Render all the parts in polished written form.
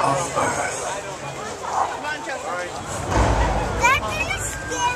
of Earth. That didn't scare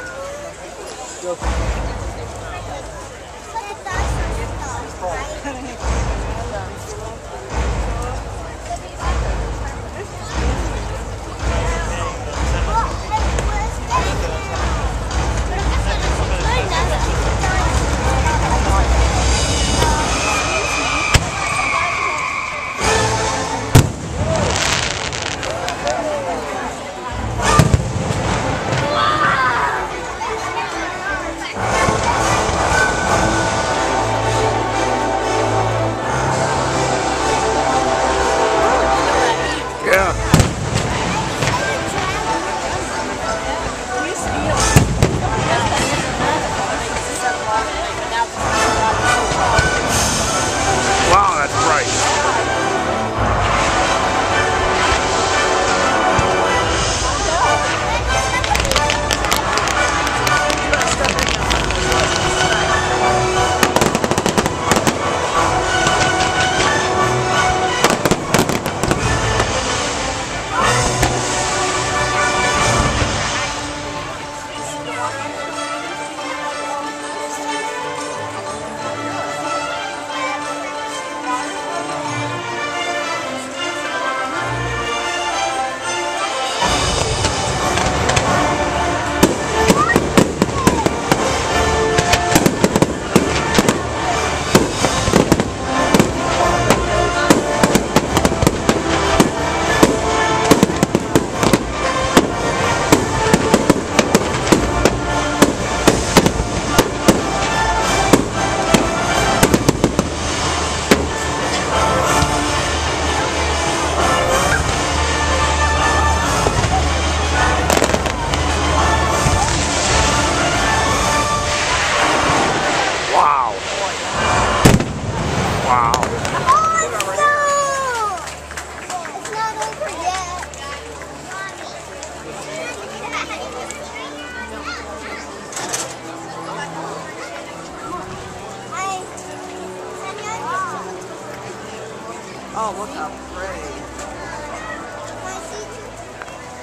Oh, look how pretty.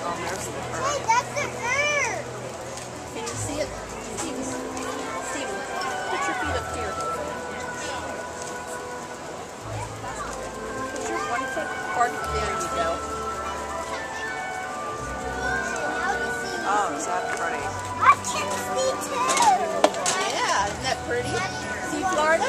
Oh, there's the earth. Wait, that's the earth! Can you see it? Steven, Steven, put your feet up here. Put your one foot apart. There you go. Oh, is that pretty? I can see too! Yeah, isn't that pretty? See Florida?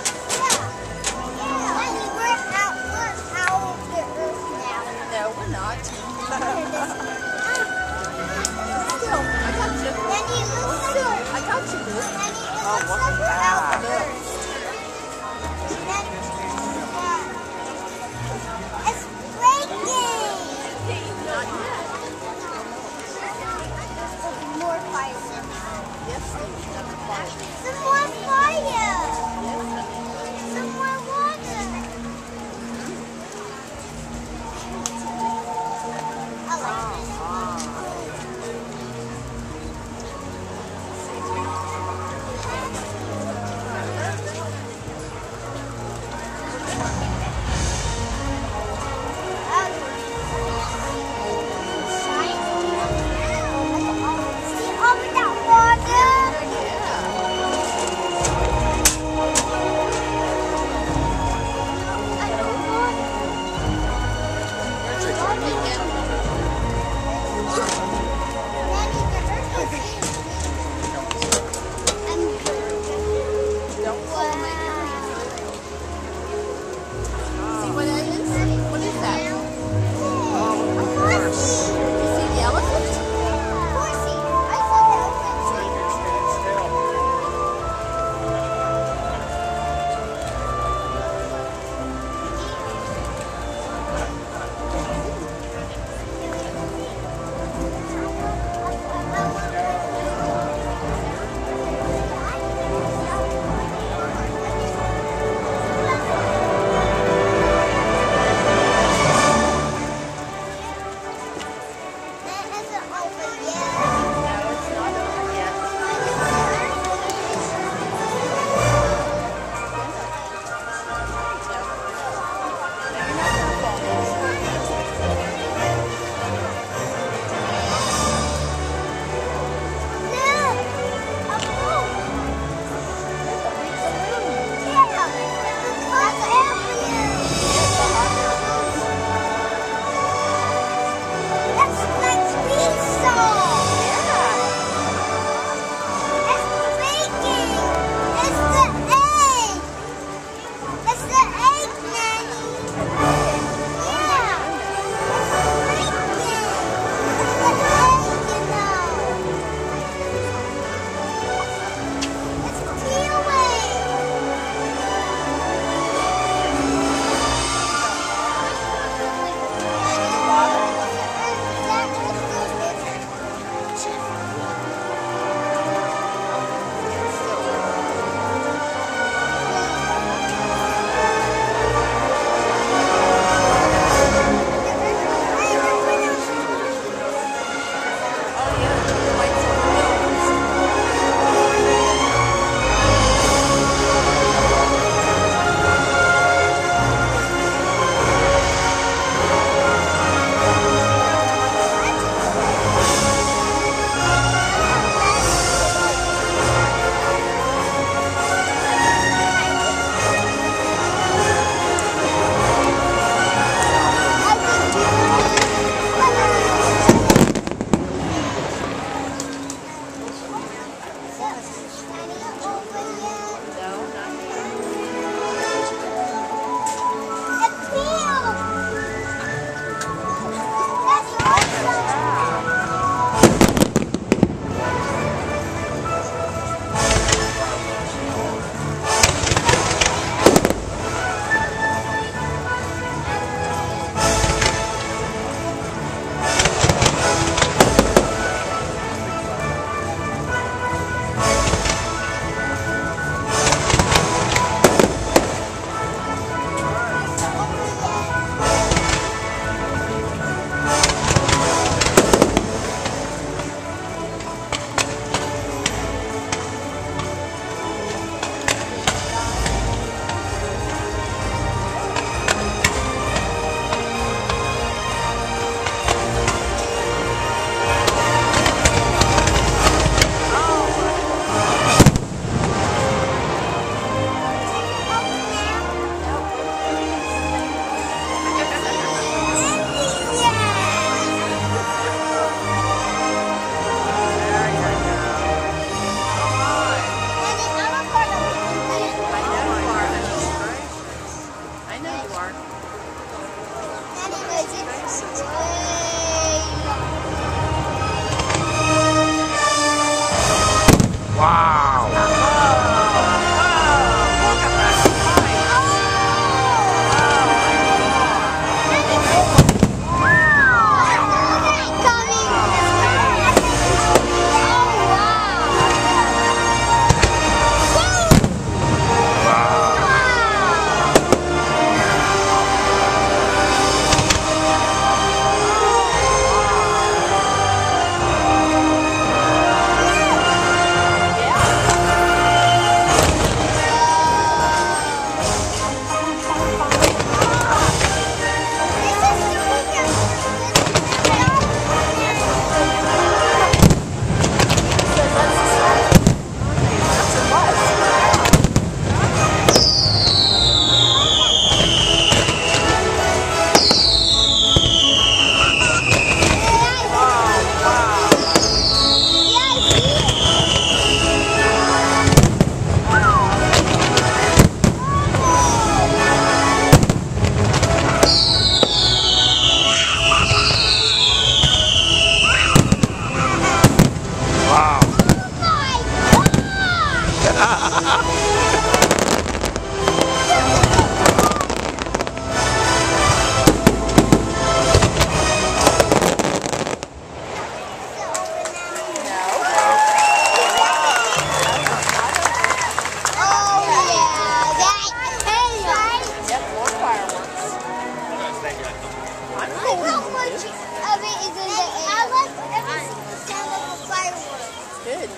of it is in the air. I like every single sound of the fireworks. Good.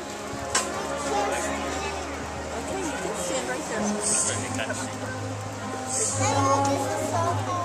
Okay, you can stand right there. This is so cool.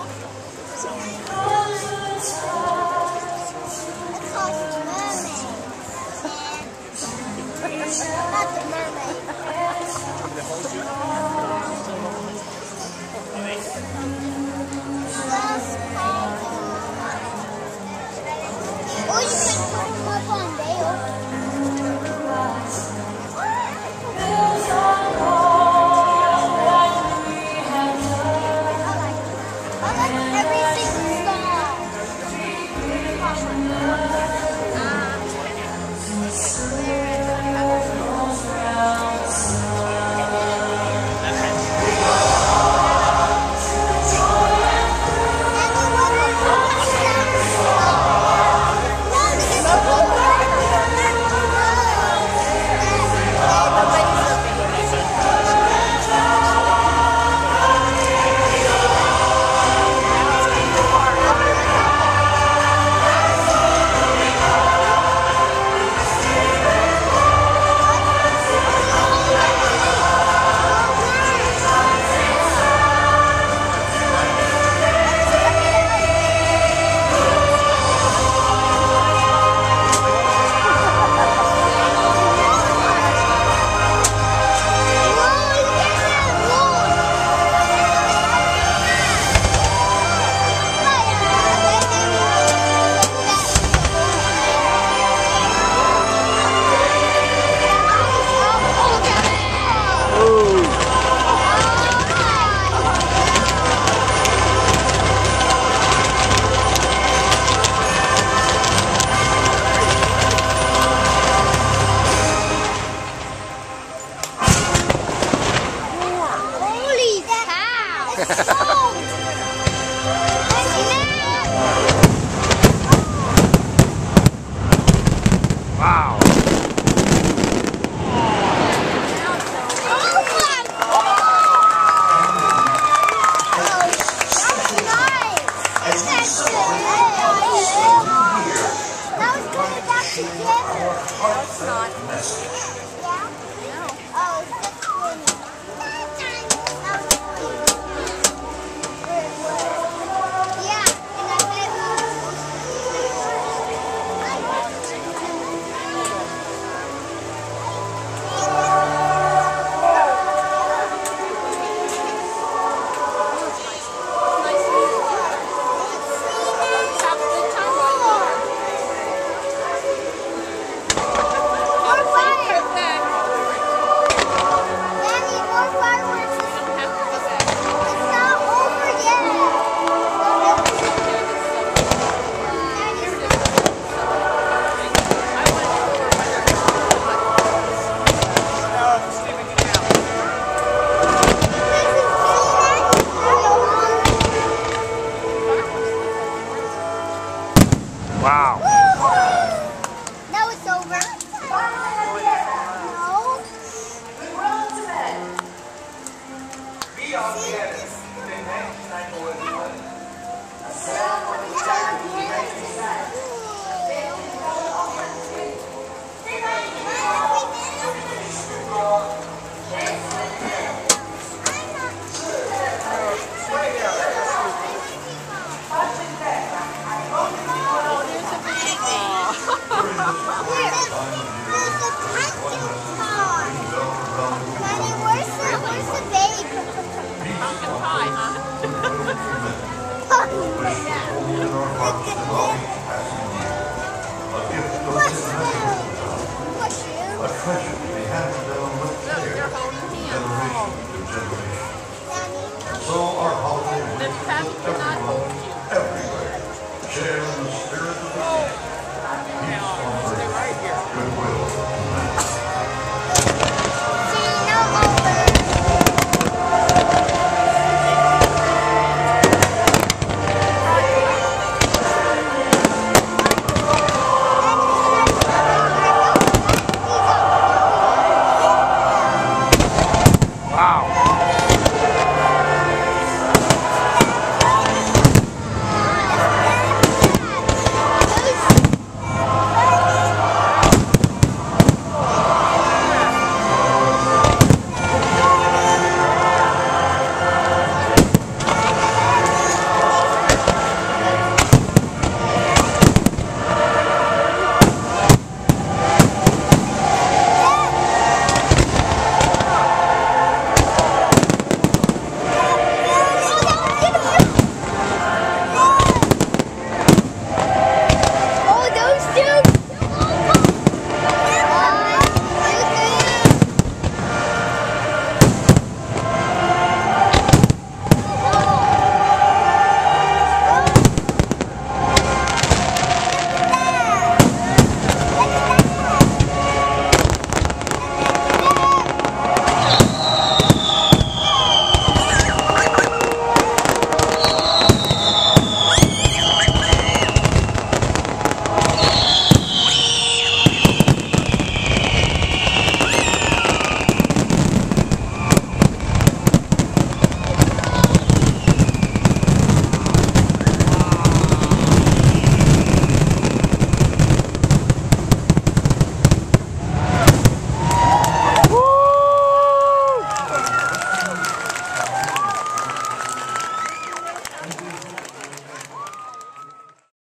Wow. Wow.